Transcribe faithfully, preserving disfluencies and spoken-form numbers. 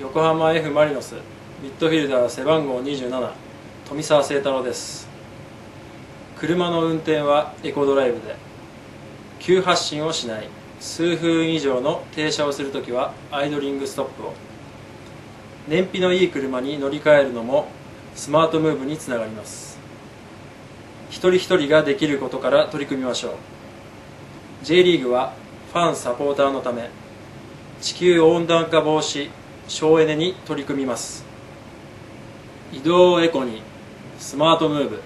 横浜 F マリノスミッドフィルダー背番号にじゅうなな富澤清太郎です。車の運転はエコドライブで、急発進をしない、数分以上の停車をするときはアイドリングストップを、燃費のいい車に乗り換えるのもスマートムーブにつながります。一人一人ができることから取り組みましょう。 J リーグはファン・サポーターのため、地球温暖化防止省エネに取り組みます。移動をエコに、スマートムーブ。